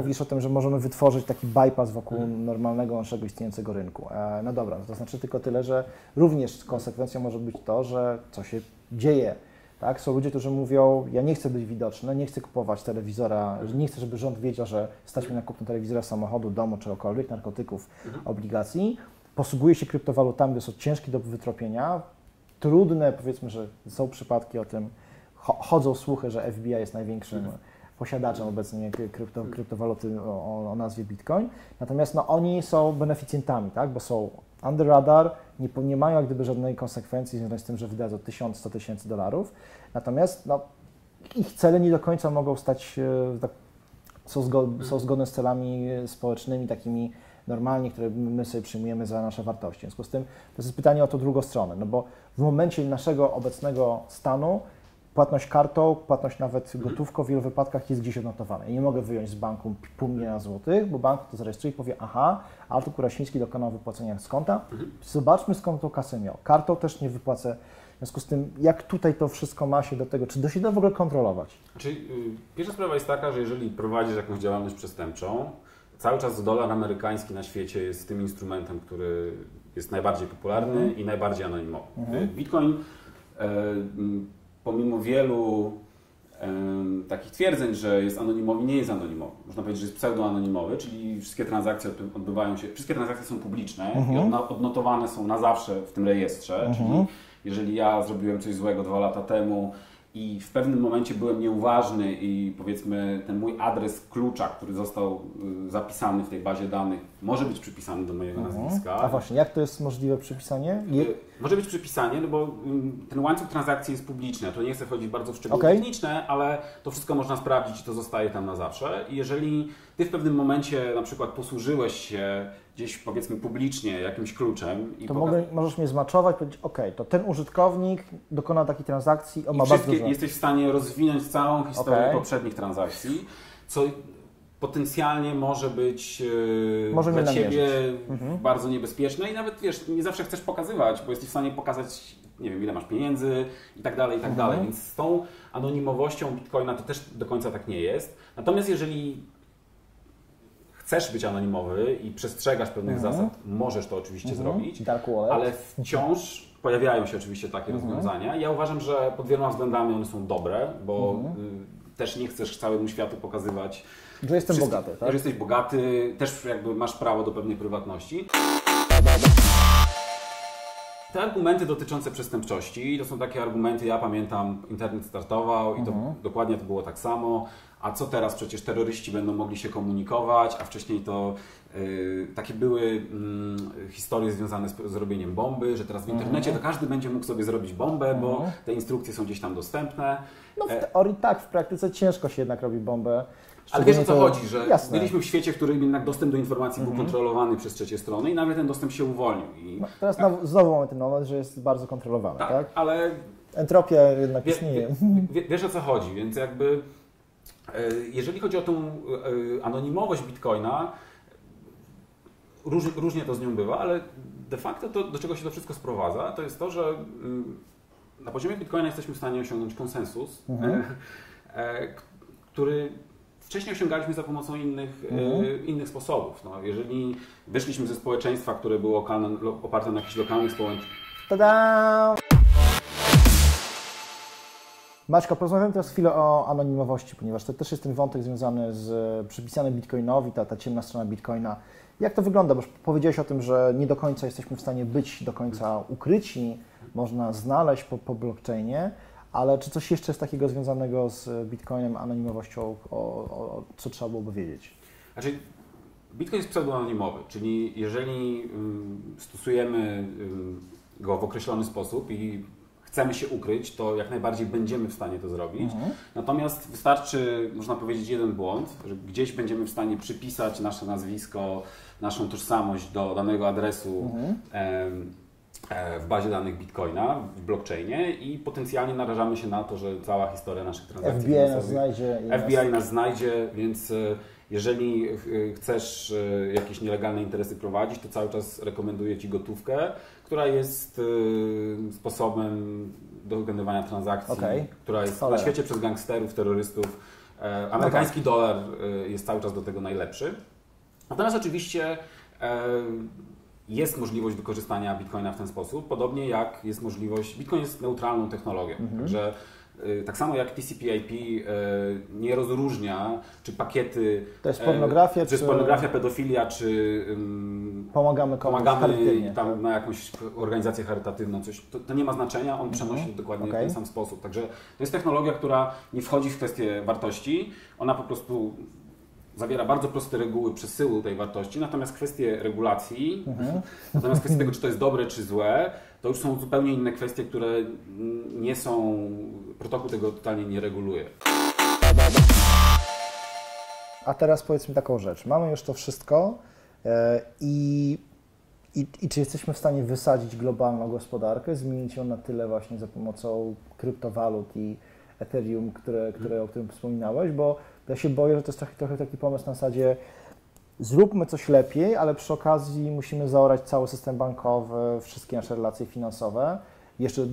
mówisz o tym, że możemy wytworzyć taki bypass wokół normalnego, naszego istniejącego rynku. No dobra, to znaczy tylko tyle, że również konsekwencją może być to, że co się dzieje. Tak? Są ludzie, którzy mówią, ja nie chcę być widoczny, nie chcę kupować telewizora, nie chcę, żeby rząd wiedział, że stać mnie na kupno telewizora, samochodu, domu, czegokolwiek, narkotyków, obligacji. Posługuje się kryptowalutami, które są ciężkie do wytropienia, trudne, powiedzmy, że są przypadki o tym, chodzą słuchy, że FBI jest największym posiadaczem obecnie kryptowaluty o nazwie Bitcoin. Natomiast no, oni są beneficjentami, tak? Bo są under radar, nie mają jak gdyby żadnej konsekwencji związanej z tym, że wydadzą 1000, 100 tysięcy dolarów. Natomiast no, ich cele nie do końca mogą stać, są zgodne z celami społecznymi, takimi normalnie, które my sobie przyjmujemy za nasze wartości. W związku z tym to jest pytanie o tą drugą stronę, no bo w momencie naszego obecnego stanu płatność kartą, płatność nawet gotówką w wielu wypadkach jest gdzieś odnotowana. Ja nie mogę wyjąć z banku $500 000, bo bank to zarejestruje i powie, aha, Artur Kurasiński dokonał wypłacenia z konta, zobaczmy skąd tą kasę miał. Kartą też nie wypłacę. W związku z tym, jak tutaj to wszystko ma się do tego, czy to się da w ogóle kontrolować? Czyli pierwsza sprawa jest taka, że jeżeli prowadzisz jakąś działalność przestępczą, cały czas dolar amerykański na świecie jest tym instrumentem, który jest najbardziej popularny i najbardziej anonimowy. Bitcoin pomimo wielu takich twierdzeń, że jest anonimowy, nie jest anonimowy. Można powiedzieć, że jest pseudoanonimowy, czyli wszystkie transakcje odbywają się, wszystkie transakcje są publiczne i odnotowane są na zawsze w tym rejestrze. Czyli jeżeli ja zrobiłem coś złego 2 lata temu, i w pewnym momencie byłem nieuważny i powiedzmy ten mój adres klucza, który został zapisany w tej bazie danych, może być przypisany do mojego nazwiska. A właśnie, jak to jest możliwe przypisanie? Może być przypisanie, no bo ten łańcuch transakcji jest publiczny. Ja tu nie chcę wchodzić bardzo w szczegóły techniczne, ale to wszystko można sprawdzić i to zostaje tam na zawsze. I jeżeli Ty w pewnym momencie na przykład posłużyłeś się gdzieś powiedzmy publicznie jakimś kluczem. I to możesz mnie zmaczować, powiedzieć, ok, to ten użytkownik dokona takiej transakcji, on ma bardzo dużo. Jesteś w stanie rozwinąć całą historię poprzednich transakcji, co potencjalnie może być dla Ciebie bardzo niebezpieczne i nawet wiesz, nie zawsze chcesz pokazywać, bo jesteś w stanie pokazać, nie wiem, ile masz pieniędzy i tak dalej, i tak dalej. Więc z tą anonimowością Bitcoina to też do końca tak nie jest. Natomiast jeżeli chcesz być anonimowy i przestrzegasz pewnych zasad, możesz to oczywiście zrobić, ale wciąż pojawiają się oczywiście takie rozwiązania. Ja uważam, że pod wieloma względami one są dobre, bo też nie chcesz całemu światu pokazywać, że jestem bogaty, tak? Że jesteś bogaty, też jakby masz prawo do pewnej prywatności. Te argumenty dotyczące przestępczości to są takie argumenty, ja pamiętam, internet startował i to dokładnie to było tak samo. A co teraz? Przecież terroryści będą mogli się komunikować, a wcześniej to takie były historie związane z robieniem bomby, że teraz w internecie to każdy będzie mógł sobie zrobić bombę, bo te instrukcje są gdzieś tam dostępne. No w teorii tak, w praktyce ciężko się jednak robi bombę. Ale wiesz o co chodzi, że byliśmy w świecie, w którym jednak dostęp do informacji był kontrolowany przez trzecie strony i nagle ten dostęp się uwolnił. I... No, teraz znowu mamy ten moment, że jest bardzo kontrolowany, tak? Ale entropia jednak istnieje. Wiesz o co chodzi, więc jakby jeżeli chodzi o tą anonimowość Bitcoina, różnie to z nią bywa, ale de facto to, do czego się to wszystko sprowadza, to jest to, że na poziomie Bitcoina jesteśmy w stanie osiągnąć konsensus, który wcześniej osiągaliśmy za pomocą innych sposobów. No, jeżeli wyszliśmy ze społeczeństwa, które było oparte na jakichś lokalnych społeczeństwach. Maćko, porozmawiamy teraz chwilę o anonimowości, ponieważ to też jest ten wątek związany z przypisanym Bitcoinowi, ta ciemna strona Bitcoina. Jak to wygląda? Bo powiedziałeś o tym, że nie do końca jesteśmy w stanie być do końca ukryci, można znaleźć po blockchainie, ale czy coś jeszcze jest takiego związanego z Bitcoinem, anonimowością, co trzeba byłoby wiedzieć? Znaczy, Bitcoin jest pseudoanonimowy, czyli jeżeli stosujemy go w określony sposób i chcemy się ukryć, to jak najbardziej będziemy w stanie to zrobić. Natomiast wystarczy, można powiedzieć, jeden błąd, że gdzieś będziemy w stanie przypisać nasze nazwisko, naszą tożsamość do danego adresu w bazie danych Bitcoina, w blockchainie i potencjalnie narażamy się na to, że cała historia naszych transakcji... FBI nas znajdzie, więc jeżeli chcesz jakieś nielegalne interesy prowadzić, to cały czas rekomenduję Ci gotówkę, która jest sposobem do wykonywania transakcji, która jest na świecie przez gangsterów, terrorystów Amerykański dolar jest cały czas do tego najlepszy. Natomiast oczywiście jest możliwość wykorzystania Bitcoina w ten sposób, podobnie jak jest możliwość... Bitcoin jest neutralną technologią, także tak samo jak TCP/IP nie rozróżnia, czy pakiety... To jest pornografia, czy... pornografia, pedofilia, czy... Pomagamy tam na jakąś organizację charytatywną, coś. To nie ma znaczenia, on przenosi dokładnie w ten sam sposób. Także to jest technologia, która nie wchodzi w kwestię wartości, ona po prostu... zawiera bardzo proste reguły przesyłu tej wartości, natomiast kwestie regulacji, natomiast kwestie tego, czy to jest dobre, czy złe, to już są zupełnie inne kwestie, które nie są, protokół tego totalnie nie reguluje. A teraz powiedz mi taką rzecz, mamy już to wszystko i czy jesteśmy w stanie wysadzić globalną gospodarkę, zmienić ją na tyle właśnie za pomocą kryptowalut i Ethereum, o którym wspominałeś, bo ja się boję, że to jest trochę taki pomysł na zasadzie zróbmy coś lepiej, ale przy okazji musimy zaorać cały system bankowy, wszystkie nasze relacje finansowe. Jeszcze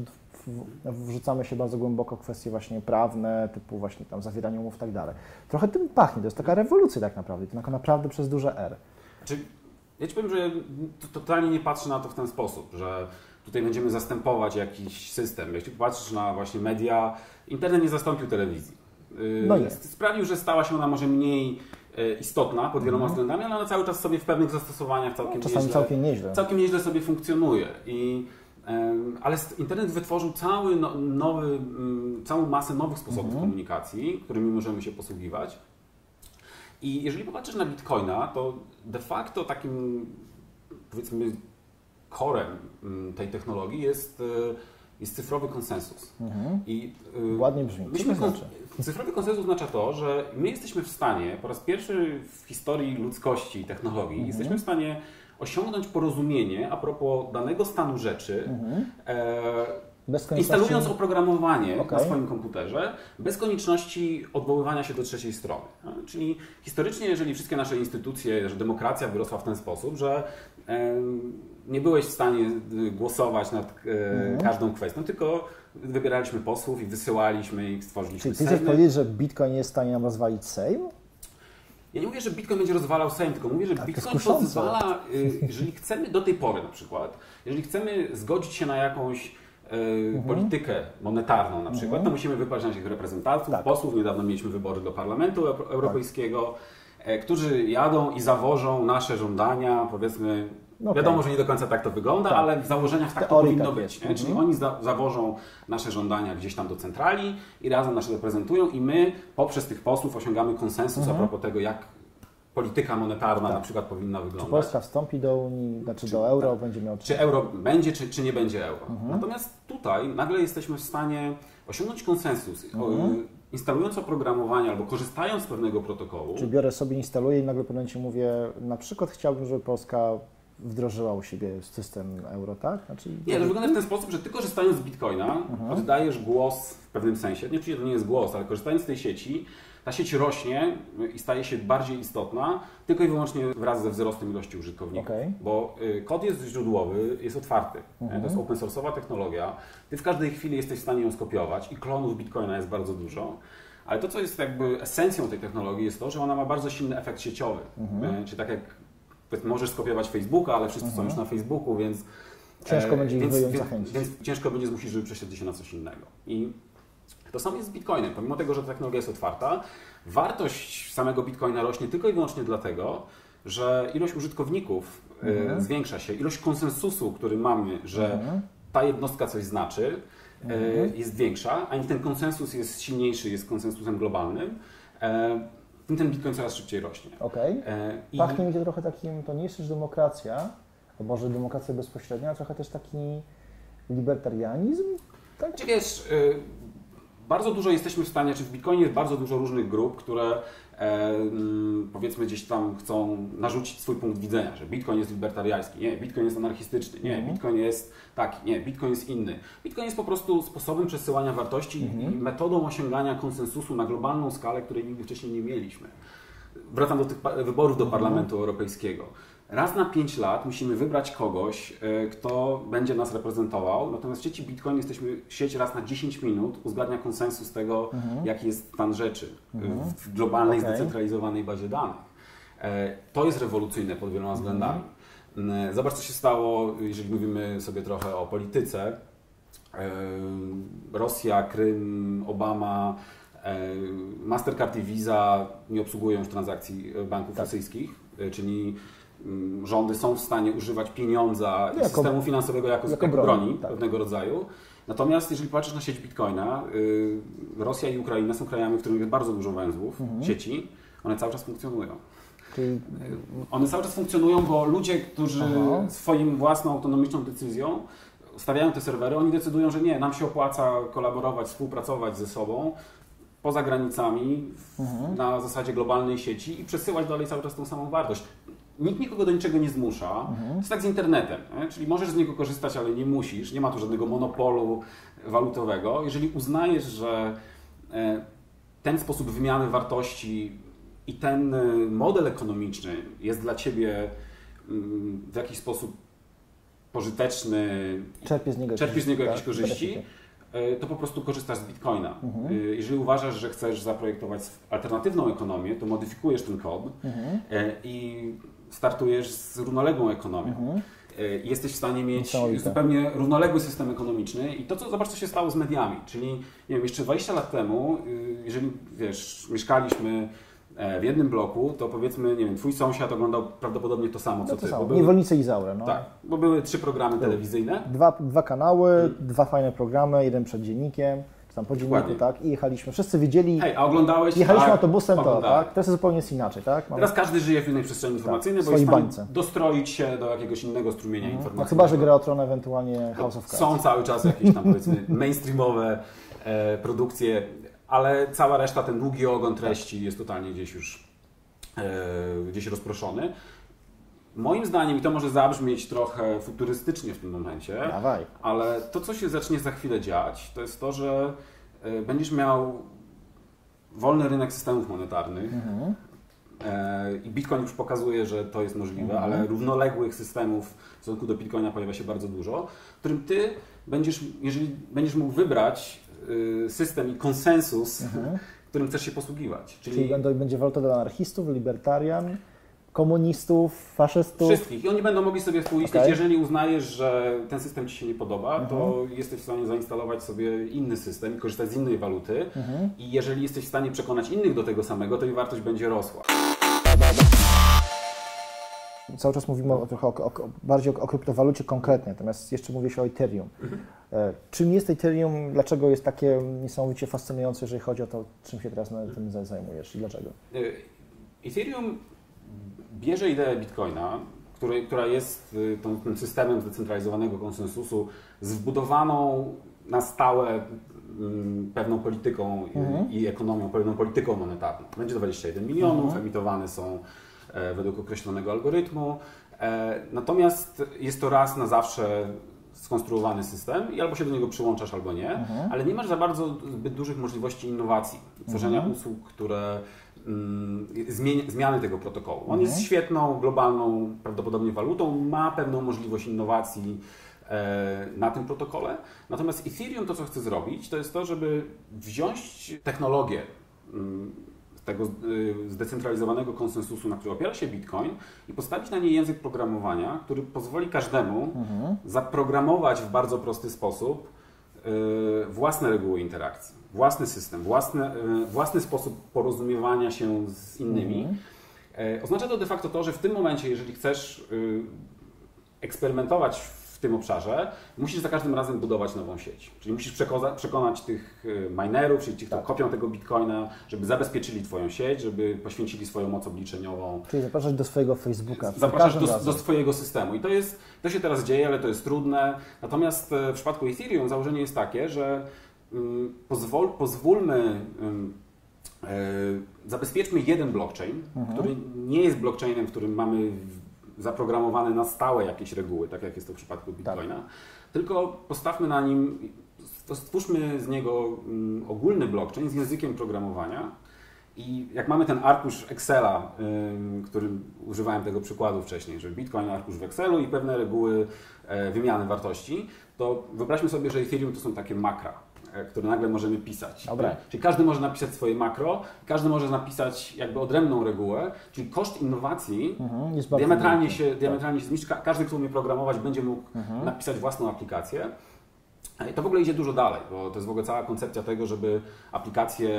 wrzucamy się bardzo głęboko w kwestie właśnie prawne, typu właśnie tam zawieranie umów i tak dalej. Trochę tym pachnie, to jest taka rewolucja tak naprawdę, tylko naprawdę przez duże R. Znaczy, ja Ci powiem, że totalnie nie patrzę na to w ten sposób, że tutaj będziemy zastępować jakiś system. Jeśli popatrzysz na właśnie media, internet nie zastąpił telewizji. No jest. Sprawił, że stała się ona może mniej istotna pod wieloma względami, ale ona cały czas sobie w pewnych zastosowaniach całkiem nieźle sobie funkcjonuje. Ale internet wytworzył całą masę nowych sposobów komunikacji, którymi możemy się posługiwać. I jeżeli popatrzysz na Bitcoina, to de facto takim, powiedzmy, korem tej technologii jest cyfrowy konsensus. I ładnie brzmi. Cyfrowy konsensus oznacza to, że my jesteśmy w stanie, po raz pierwszy w historii ludzkości i technologii, jesteśmy w stanie osiągnąć porozumienie a propos danego stanu rzeczy, instalując oprogramowanie na swoim komputerze, bez konieczności odwoływania się do trzeciej strony. Czyli historycznie, jeżeli wszystkie nasze instytucje, że demokracja wyrosła w ten sposób, że nie byłeś w stanie głosować nad każdą kwestią, tylko wybieraliśmy posłów i wysyłaliśmy i stworzyliśmy. Czyli ty chcesz powiedzieć, że Bitcoin jest w stanie nam rozwalić Sejm? Ja nie mówię, że Bitcoin będzie rozwalał Sejm, tylko mówię, że Bitcoin pozwala, jeżeli chcemy do tej pory na przykład, jeżeli chcemy zgodzić się na jakąś politykę monetarną na przykład, to musimy wybrać naszych reprezentantów, posłów. Niedawno mieliśmy wybory do Parlamentu Europejskiego, którzy jadą i zawożą nasze żądania, powiedzmy. Wiadomo, że nie do końca tak to wygląda, ale w założeniach tak to powinno być. Czyli oni zawożą nasze żądania gdzieś tam do centrali i razem nas reprezentują i my poprzez tych posłów osiągamy konsensus a propos tego, jak polityka monetarna na przykład powinna wyglądać. Czy Polska wstąpi do Unii, znaczy do euro, będzie miał... Czy euro będzie, czy nie będzie euro. Natomiast tutaj nagle jesteśmy w stanie osiągnąć konsensus, instalując oprogramowanie albo korzystając z pewnego protokołu. Czy biorę sobie, instaluję i nagle po momencie mówię, na przykład chciałbym, żeby Polska wdrożyła u siebie system euro, tak? Znaczy... Nie, to wygląda w ten sposób, że ty korzystając z Bitcoina oddajesz głos w pewnym sensie, nie, to nie jest głos, ale korzystając z tej sieci, ta sieć rośnie i staje się bardziej istotna tylko i wyłącznie wraz ze wzrostem ilości użytkowników, bo kod jest źródłowy, jest otwarty, to jest open source'owa technologia, ty w każdej chwili jesteś w stanie ją skopiować i klonów Bitcoina jest bardzo dużo. Ale to, co jest jakby esencją tej technologii jest to, że ona ma bardzo silny efekt sieciowy, czyli tak jak możesz skopiować Facebooka, ale wszyscy są już na Facebooku, więc ciężko będzie ich zachęcić. Więc ciężko będzie zmusić, żeby przesiedli się na coś innego. I to samo jest z Bitcoinem. Pomimo tego, że technologia jest otwarta, wartość samego Bitcoina rośnie tylko i wyłącznie dlatego, że ilość użytkowników zwiększa się, ilość konsensusu, który mamy, że ta jednostka coś znaczy, jest większa, a ten konsensus jest silniejszy, jest konsensusem globalnym. Ten Bitcoin coraz szybciej rośnie. Pachnie mi to trochę takim, to nie jest już demokracja, a może demokracja bezpośrednia, a trochę też taki libertarianizm? Tak? Czy wiesz, bardzo dużo jesteśmy w stanie, czy w Bitcoinie jest bardzo dużo różnych grup, które powiedzmy gdzieś tam chcą narzucić swój punkt widzenia, że Bitcoin jest libertariański, nie, Bitcoin jest anarchistyczny, nie, Bitcoin jest taki, nie, Bitcoin jest inny. Bitcoin jest po prostu sposobem przesyłania wartości i metodą osiągania konsensusu na globalną skalę, której nigdy wcześniej nie mieliśmy. Wracam do tych wyborów do Parlamentu Europejskiego. Raz na 5 lat musimy wybrać kogoś, kto będzie nas reprezentował, natomiast w sieci Bitcoin jesteśmy sieć raz na 10 minut uzgadnia konsensus tego, jaki jest stan rzeczy w globalnej, zdecentralizowanej bazie danych. To jest rewolucyjne pod wieloma względami. Zobacz, co się stało, jeżeli mówimy sobie trochę o polityce. Rosja, Krym, Obama, Mastercard i Visa nie obsługują już transakcji banków rosyjskich, czyli rządy są w stanie używać pieniądza i systemu finansowego jako broni pewnego rodzaju. Natomiast jeżeli patrzysz na sieć Bitcoina, Rosja i Ukraina są krajami, w których jest bardzo dużo węzłów sieci, one cały czas funkcjonują. Czyli... One cały czas funkcjonują, bo ludzie, którzy swoim własną autonomiczną decyzją stawiają te serwery, oni decydują, że nie, nam się opłaca kolaborować, współpracować ze sobą poza granicami, na zasadzie globalnej sieci i przesyłać dalej cały czas tą samą wartość. Nikt nikogo do niczego nie zmusza. To jest tak z internetem, nie? Czyli możesz z niego korzystać, ale nie musisz. Nie ma tu żadnego monopolu walutowego. Jeżeli uznajesz, że ten sposób wymiany wartości i ten model ekonomiczny jest dla Ciebie w jakiś sposób pożyteczny, czerpiesz z niego jakieś korzyści, to po prostu korzystasz z Bitcoina. Jeżeli uważasz, że chcesz zaprojektować alternatywną ekonomię, to modyfikujesz ten kod i startujesz z równoległą ekonomią. Jesteś w stanie mieć zupełnie równoległy system ekonomiczny i to, co zobacz, co się stało z mediami. Czyli nie wiem, jeszcze 20 lat temu, jeżeli wiesz, mieszkaliśmy w jednym bloku, to powiedzmy, nie wiem, twój sąsiad oglądał prawdopodobnie to samo, co ty. Niewolnice i Zaurę, no. Tak, bo były 3 programy telewizyjne. Dwa kanały, dwa fajne programy, jeden przed dziennikiem, czy tam po dzienniku, tak? I jechaliśmy, wszyscy wiedzieli, hej, a oglądałeś, jechaliśmy autobusem, tak? Teraz zupełnie jest inaczej, tak? Teraz każdy żyje w innej przestrzeni informacyjnej, bo jest tam dostroić się do jakiegoś innego strumienia informacji. No chyba, że Gra o Tron, ewentualnie House of Cards. Są cały czas jakieś tam, powiedzmy, mainstreamowe produkcje, ale cała reszta, ten długi ogon treści jest totalnie gdzieś już gdzieś rozproszony. Moim zdaniem, i to może zabrzmieć trochę futurystycznie w tym momencie, ale to, co się zacznie za chwilę dziać, to jest to, że będziesz miał wolny rynek systemów monetarnych i Bitcoin już pokazuje, że to jest możliwe, ale równoległych systemów w stosunku do Bitcoina pojawia się bardzo dużo, w którym ty będziesz, jeżeli będziesz mógł wybrać system i konsensus, którym chcesz się posługiwać. Czyli będzie waluta dla anarchistów, libertarian, komunistów, faszystów. Wszystkich. I oni będą mogli sobie współistnieć. Jeżeli uznajesz, że ten system Ci się nie podoba, to jesteś w stanie zainstalować sobie inny system i korzystać z innej waluty. I jeżeli jesteś w stanie przekonać innych do tego samego, to jej wartość będzie rosła. Cały czas mówimy trochę bardziej o kryptowalucie konkretnie, natomiast jeszcze mówię się o Ethereum. Czym jest Ethereum? Dlaczego jest takie niesamowicie fascynujące, jeżeli chodzi o to, czym się teraz tym zajmujesz i dlaczego? Ethereum bierze ideę Bitcoina, która jest tym systemem zdecentralizowanego konsensusu z wbudowaną na stałe pewną polityką i ekonomią, pewną polityką monetarną. Będzie 21 milionów, emitowane są według określonego algorytmu. Natomiast jest to raz na zawsze skonstruowany system i albo się do niego przyłączasz, albo nie, ale nie masz za bardzo zbyt dużych możliwości innowacji, tworzenia usług, które zmiany tego protokołu. On jest świetną, globalną, prawdopodobnie walutą, ma pewną możliwość innowacji na tym protokole. Natomiast Ethereum to, co chce zrobić, to jest to, żeby wziąć technologię tego zdecentralizowanego konsensusu, na który opiera się Bitcoin i postawić na niej język programowania, który pozwoli każdemu zaprogramować w bardzo prosty sposób własne reguły interakcji, własny system, własny sposób porozumiewania się z innymi. Oznacza to de facto to, że w tym momencie, jeżeli chcesz eksperymentować w tym obszarze, musisz za każdym razem budować nową sieć. Czyli musisz przekonać tych minerów, czyli tych, którzy kopią tego Bitcoina, żeby zabezpieczyli Twoją sieć, żeby poświęcili swoją moc obliczeniową. Czyli zapraszasz do swojego Facebooka. Zapraszasz do swojego systemu. I to się teraz dzieje, ale to jest trudne. Natomiast w przypadku Ethereum założenie jest takie, że pozwólmy, zabezpieczmy jeden blockchain, który nie jest blockchainem, w którym mamy zaprogramowane na stałe jakieś reguły, tak jak jest to w przypadku Bitcoina, tylko postawmy na nim, stwórzmy z niego ogólny blockchain z językiem programowania I jak mamy ten arkusz Excela, którym używałem tego przykładu wcześniej, że Bitcoin arkusz w Excelu i pewne reguły wymiany wartości, to wyobraźmy sobie, że Ethereum to są takie makra, które nagle możemy pisać. Dobra. Czyli każdy może napisać swoje makro, każdy może napisać jakby odrębną regułę, czyli koszt innowacji diametralnie się zmniejszy. Każdy, kto umie programować, będzie mógł napisać własną aplikację. I to w ogóle idzie dużo dalej, bo to jest w ogóle cała koncepcja tego, żeby aplikacje,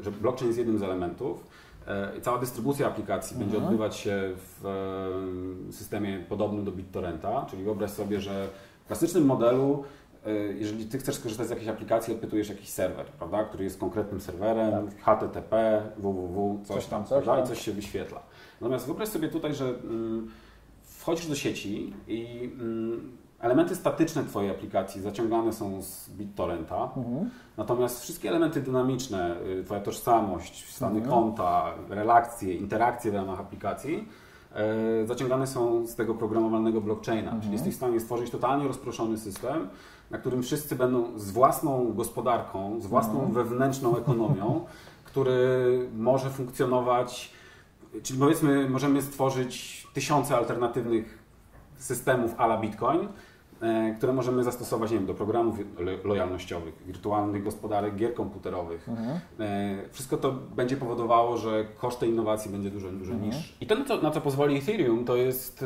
że blockchain jest jednym z elementów i cała dystrybucja aplikacji będzie odbywać się w systemie podobnym do BitTorrenta, czyli wyobraź sobie, że w klasycznym modelu, jeżeli Ty chcesz skorzystać z jakiejś aplikacji, odpytujesz jakiś serwer, prawda, który jest konkretnym serwerem, tak. HTTP, www, coś tam. I coś się wyświetla. Natomiast wyobraź sobie tutaj, że wchodzisz do sieci i elementy statyczne Twojej aplikacji zaciągane są z BitTorrenta, natomiast wszystkie elementy dynamiczne, Twoja tożsamość, stany konta, relacje, interakcje w ramach aplikacji zaciągane są z tego programowalnego blockchaina. Czyli jesteś w stanie stworzyć totalnie rozproszony system, na którym wszyscy będą z własną gospodarką, z własną wewnętrzną ekonomią, który może funkcjonować, czyli powiedzmy możemy stworzyć tysiące alternatywnych systemów à la Bitcoin, które możemy zastosować, nie wiem, do programów lojalnościowych, wirtualnych gospodarek, gier komputerowych. Wszystko to będzie powodowało, że koszt tej innowacji będzie dużo niższy. I to, na co pozwoli Ethereum, to jest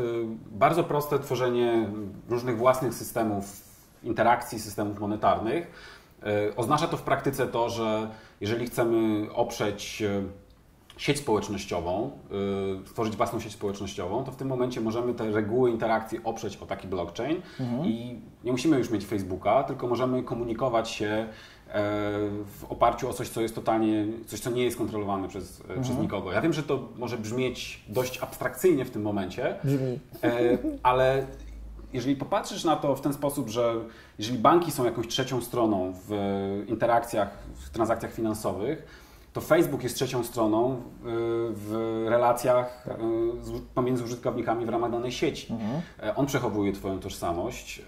bardzo proste tworzenie różnych własnych systemów interakcji, systemów monetarnych. Oznacza to w praktyce to, że jeżeli chcemy oprzeć sieć społecznościową, stworzyć własną sieć społecznościową, to w tym momencie możemy te reguły interakcji oprzeć o taki blockchain i nie musimy już mieć Facebooka, tylko możemy komunikować się w oparciu o coś, co jest totalnie, coś, co nie jest kontrolowane przez nikogo. Ja wiem, że to może brzmieć dość abstrakcyjnie w tym momencie, ale jeżeli popatrzysz na to w ten sposób, że jeżeli banki są jakąś trzecią stroną w interakcjach, w transakcjach finansowych, to Facebook jest trzecią stroną w relacjach pomiędzy użytkownikami w ramach danej sieci. On przechowuje Twoją tożsamość,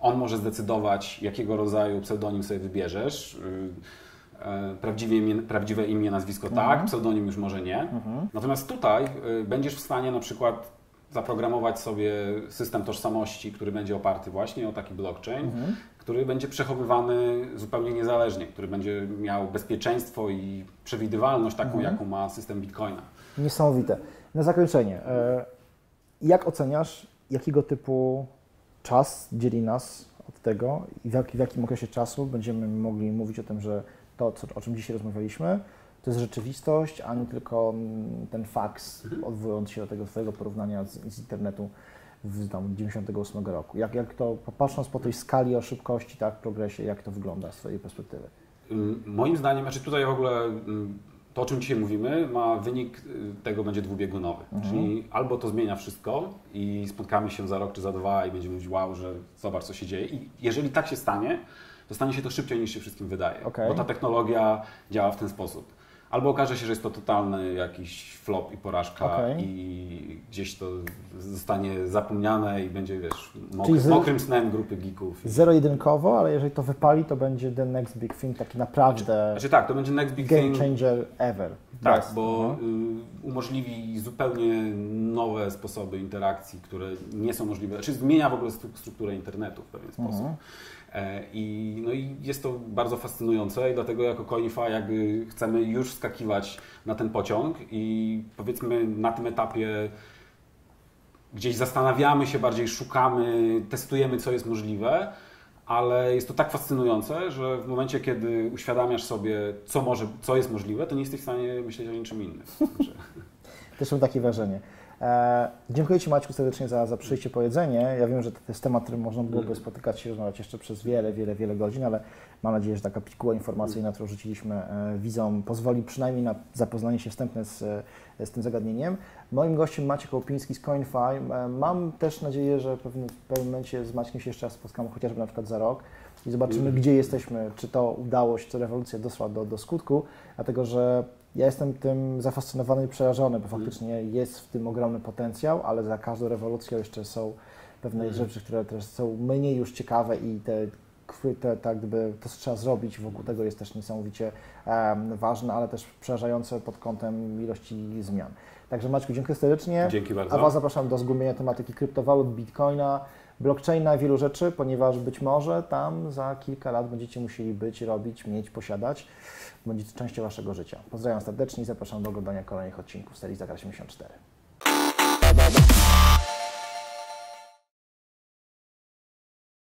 on może zdecydować, jakiego rodzaju pseudonim sobie wybierzesz. Prawdziwe imię, nazwisko tak, pseudonim już może nie. Natomiast tutaj będziesz w stanie na przykład zaprogramować sobie system tożsamości, który będzie oparty właśnie o taki blockchain, który będzie przechowywany zupełnie niezależnie, który będzie miał bezpieczeństwo i przewidywalność taką, jaką ma system Bitcoina. Niesamowite. Na zakończenie, jak oceniasz, jakiego typu czas dzieli nas od tego i w jakim okresie czasu będziemy mogli mówić o tym, że to, o czym dzisiaj rozmawialiśmy, to jest rzeczywistość, a nie tylko ten faks, odwołując się do tego Twojego porównania z internetu z 1998 roku. Jak to, patrząc po tej skali o szybkości, tak, progresie, jak to wygląda z Twojej perspektywy? Moim zdaniem, znaczy tutaj w ogóle to, o czym dzisiaj mówimy, wynik tego będzie dwubiegunowy. Czyli albo to zmienia wszystko i spotkamy się za rok czy za dwa i będziemy mówić, wow, że zobacz, co się dzieje. I jeżeli tak się stanie, to stanie się to szybciej, niż się wszystkim wydaje, bo ta technologia działa w ten sposób. Albo okaże się, że jest to totalny jakiś flop i porażka i gdzieś to zostanie zapomniane i będzie, wiesz, mokrym snem grupy geeków. Zero-jedynkowo, ale jeżeli to wypali, to będzie the next big thing, taki naprawdę to będzie next big game changer ever. Tak, bo umożliwi zupełnie nowe sposoby interakcji, które nie są możliwe, znaczy zmienia w ogóle strukturę internetu w pewien sposób. I jest to bardzo fascynujące i dlatego jako Coinify jakby chcemy już wskakiwać na ten pociąg i powiedzmy na tym etapie gdzieś zastanawiamy się bardziej, szukamy, testujemy co jest możliwe, ale jest to tak fascynujące, że w momencie kiedy uświadamiasz sobie co jest możliwe, to nie jesteś w stanie myśleć o niczym innym. Też mam takie wrażenie. Dziękuję Ci, Maćku, serdecznie za przyjście, powiedzenie. Ja wiem, że to jest temat, którym można byłoby spotykać się, rozmawiać jeszcze przez wiele godzin, ale mam nadzieję, że taka pikuła informacyjna, którą rzuciliśmy widzom, pozwoli przynajmniej na zapoznanie się wstępne z tym zagadnieniem. Moim gościem Maciek Ołpiński z Coinify. Mam też nadzieję, że w pewnym momencie z Maćkiem się jeszcze raz spotkamy, chociażby na przykład za rok i zobaczymy, gdzie jesteśmy, czy to udało się, czy rewolucja doszła do skutku, dlatego że ja jestem tym zafascynowany i przerażony, bo faktycznie jest w tym ogromny potencjał, ale za każdą rewolucją jeszcze są pewne rzeczy, które też są mniej już ciekawe i te chwytę, tak gdyby to, co trzeba zrobić wokół tego, jest też niesamowicie ważne, ale też przerażające pod kątem ilości zmian. Także Maćku, dziękuję serdecznie. Dzięki bardzo. A Was zapraszam do zgłębienia tematyki kryptowalut, bitcoina, blockchaina, wielu rzeczy, ponieważ być może tam za kilka lat będziecie musieli być, robić, mieć, posiadać. Będzie to częścią Waszego życia. Pozdrawiam serdecznie i zapraszam do oglądania kolejnych odcinków serii Zagra 74.